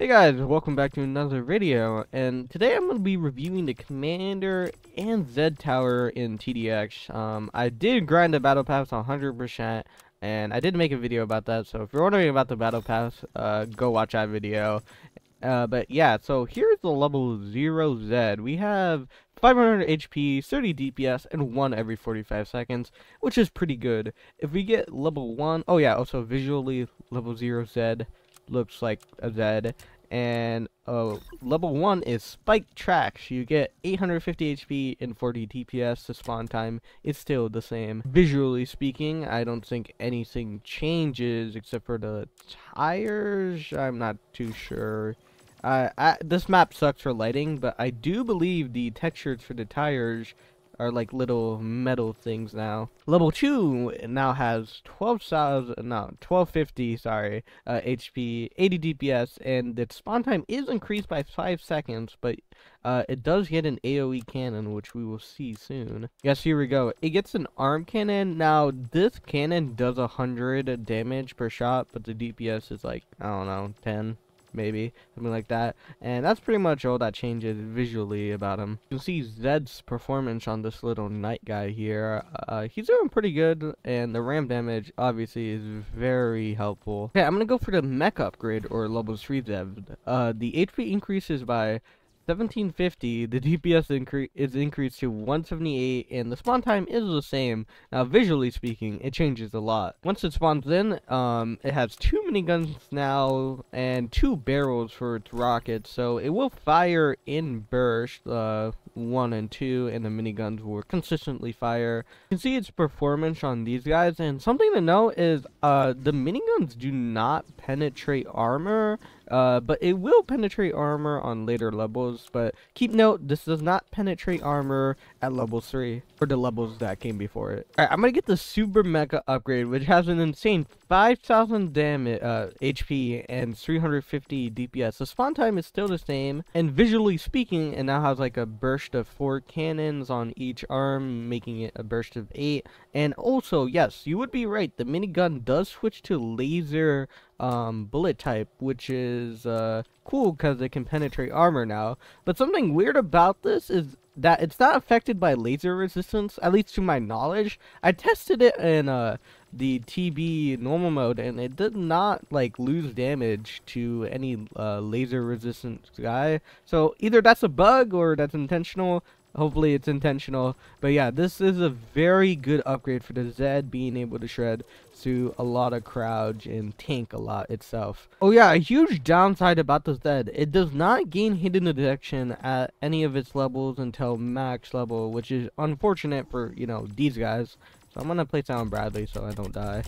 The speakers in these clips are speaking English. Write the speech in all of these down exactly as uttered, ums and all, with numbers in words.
Hey guys, welcome back to another video, and today I'm going to be reviewing the Commander and Zed tower in T D X. Um, I did grind the Battle Pass one hundred percent, and I did make a video about that, so if you're wondering about the Battle Pass, uh, go watch that video. Uh, but yeah, so here's the level zero Zed. We have five hundred H P, thirty D P S, and one every forty-five seconds, which is pretty good. If we get level one, oh yeah, also visually, level zero Zed looks like a Zed, and uh, level one is Spike Tracks. You get eight hundred fifty H P and forty D P S. The spawn time is still the same. Visually speaking, I don't think anything changes except for the tires. I'm not too sure. Uh, I, this map sucks for lighting, but I do believe the textures for the tires are like little metal things now. Level two now has twelve thousand, no, twelve fifty, sorry, uh, H P, eighty D P S, and the spawn time is increased by five seconds, but uh, it does get an AoE cannon, which we will see soon. Yes, here we go. It gets an arm cannon. Now, this cannon does one hundred damage per shot, but the D P S is like, I don't know, ten. Maybe something like that, and that's pretty much all that changes visually about him. You can see Zed's performance on this little knight guy here. Uh, he's doing pretty good, and the ram damage obviously is very helpful. Okay, I'm gonna go for the mech upgrade or level three Zed. Uh, the H P increases by seventeen fifty, the D P S incre is increased to one seventy-eight, and the spawn time is the same. Now, visually speaking, it changes a lot. Once it spawns in, um, it has two miniguns now and two barrels for its rockets, so it will fire in burst, uh, one and two, and the miniguns will consistently fire. You can see its performance on these guys, and something to note is, uh, the miniguns do not penetrate armor. Uh, but it will penetrate armor on later levels, but keep note, this does not penetrate armor at level three, or the levels that came before it. Alright, I'm gonna get the Super Mega upgrade, which has an insane five thousand damage, uh, H P, and three hundred fifty D P S. The spawn time is still the same, and visually speaking, it now has like a burst of four cannons on each arm, making it a burst of eight, and also, yes, you would be right, the minigun does switch to laser, um, bullet type, which is, uh, cool because it can penetrate armor now. But something weird about this is that it's not affected by laser resistance, at least to my knowledge. I tested it in, uh, the T B normal mode, and it did not, like, lose damage to any, uh, laser-resistant guy. So, either that's a bug or that's intentional. Hopefully it's intentional, but yeah, this is a very good upgrade for the Zed, being able to shred through a lot of crowds and tank a lot itself. Oh yeah, a huge downside about the Zed, it does not gain hidden detection at any of its levels until max level, which is unfortunate for, you know, these guys. So I'm gonna place down Bradley so I don't die.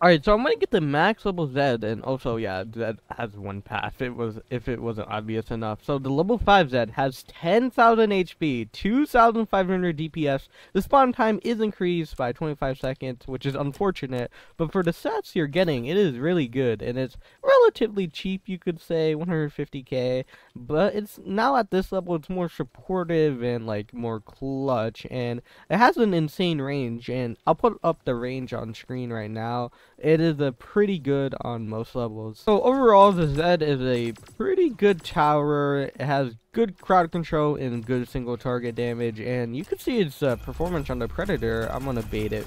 Alright, so I'm gonna get the max level Zed, and also, yeah, Zed has one path, it was, if it wasn't obvious enough. So the level five Zed has ten thousand H P, two thousand five hundred D P S, the spawn time is increased by twenty-five seconds, which is unfortunate, but for the stats you're getting, it is really good, and it's relatively cheap, you could say, one hundred fifty K, but it's now at this level, it's more supportive and, like, more clutch, and it has an insane range, and I'll put up the range on screen right now. It is a pretty good on most levels. So overall, the Zed is a pretty good tower. It has good crowd control and good single target damage, and you can see its uh, performance on the Predator. I'm gonna bait it.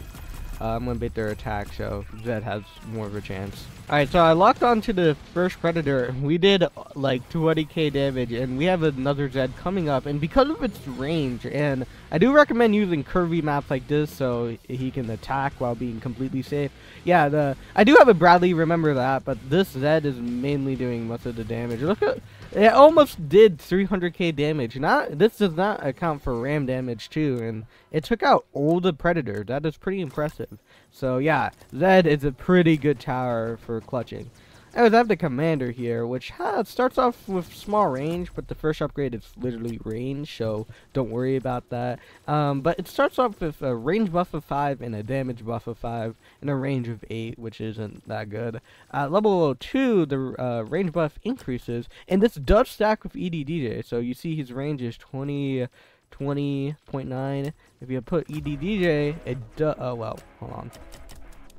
Uh, I'm gonna bait their attack, so Zed has more of a chance. Alright, so I locked onto the first Predator. We did like twenty K damage, and we have another Zed coming up, and because of its range, and I do recommend using curvy maps like this so he can attack while being completely safe. Yeah, the I do have a Bradley, remember that, but this Zed is mainly doing most of the damage. Look at, it almost did three hundred K damage. Not, this does not account for ram damage too, and it took out all the Predator. That is pretty impressive. So yeah, Zed is a pretty good tower for clutching. Anyways, I have the Commander here, which has, starts off with small range, but the first upgrade is literally range, so don't worry about that. Um, but it starts off with a range buff of five and a damage buff of five and a range of eight, which isn't that good. At level two, the uh, range buff increases, and this does stack with E D D J, so you see his range is twenty point nine. If you put E D D J, it does, oh well, hold on.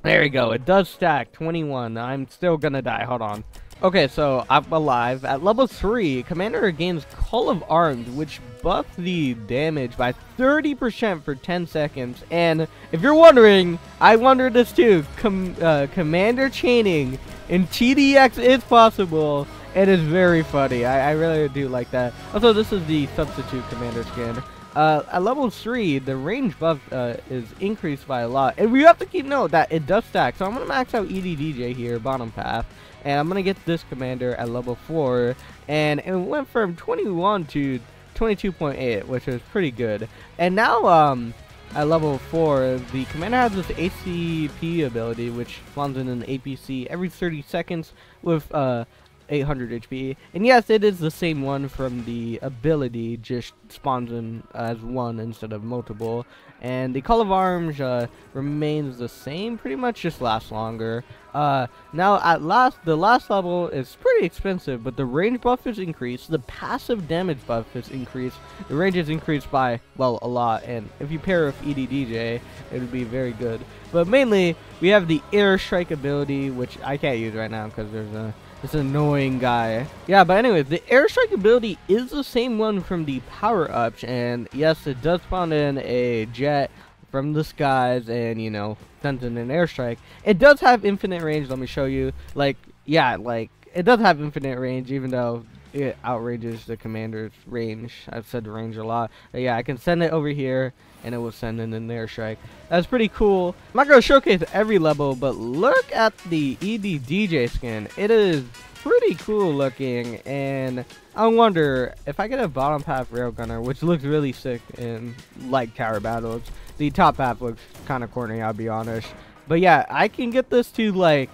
There we go. It does stack. twenty-one. I'm still gonna die. Hold on. Okay, so I'm alive. At level three, Commander gains Call of Armed, which buffs the damage by thirty percent for ten seconds. And if you're wondering, I wondered this too. Com uh, Commander chaining in T D X is possible. It is very funny. I, I really do like that. Also, this is the substitute Commander skin. Uh, at level three, the range buff uh, is increased by a lot. And we have to keep note that it does stack. So I'm going to max out E D D J here, bottom path. And I'm going to get this commander at level four. And it went from twenty-one to twenty-two point eight, which is pretty good. And now um, at level four, the commander has this A C P ability, which spawns in an A P C every thirty seconds with uh, eight hundred H P. And yes, it is the same one from the ability, just spawns in as one instead of multiple. And the Call of Arms uh, remains the same, pretty much just lasts longer. Uh, now at last, the last level is pretty expensive, but the range buff is increased, the passive damage buff is increased, the range is increased by, well, a lot, and if you pair with E D D J, it would be very good. But mainly, we have the airstrike ability, which I can't use right now because there's a this annoying guy. Yeah, but anyways, the airstrike ability is the same one from the power-ups, and yes, it does spawn in a jet from the skies and, you know, sends in an airstrike. It does have infinite range, let me show you. Like, yeah, like, it does have infinite range, even though it outrages the commander's range. I've said range a lot. But yeah, I can send it over here, and it will send in an airstrike. That's pretty cool. I'm not going to showcase every level, but look at the E D D J skin. It is pretty cool looking, and I wonder if I get a bottom half railgunner, which looks really sick in light tower battles. The top half looks kind of corny, I'll be honest. But yeah, I can get this to like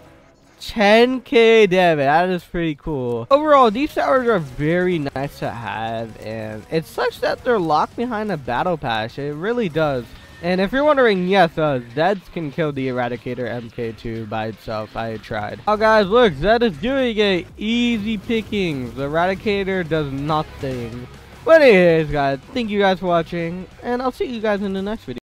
ten K damage. That is pretty cool. Overall, these towers are very nice to have, and it's such that they're locked behind a battle pass. It really does. And if you're wondering, yes, uh, Zed can kill the Eradicator M K two by itself. I tried. Oh, guys, look, Zed is doing it. Easy pickings. The Eradicator does nothing. But anyways, guys, thank you guys for watching, and I'll see you guys in the next video.